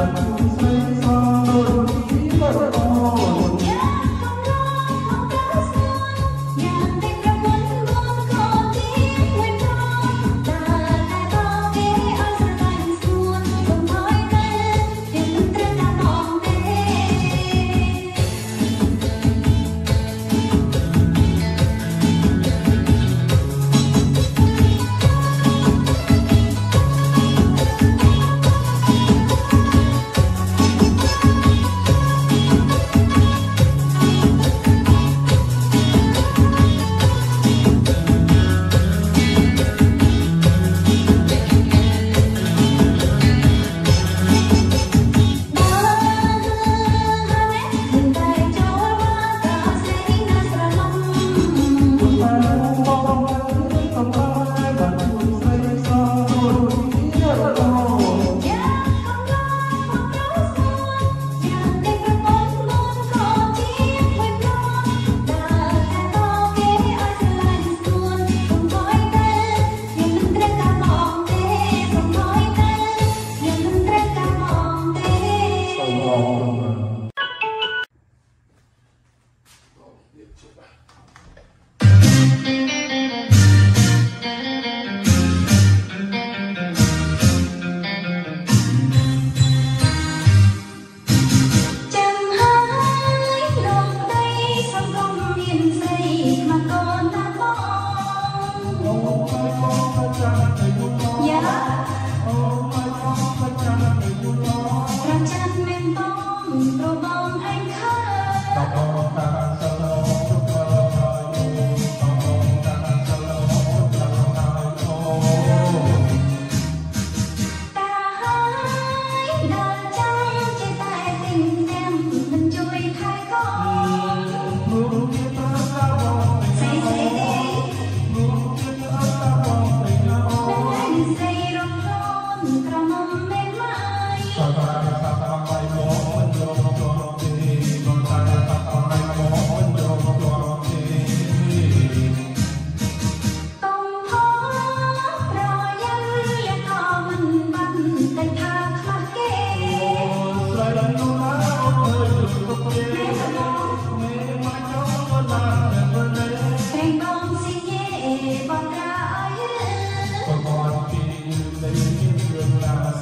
Hãy subscribe cho kênh Ghiền Mì Gõ để không bỏ lỡ những video hấp dẫn.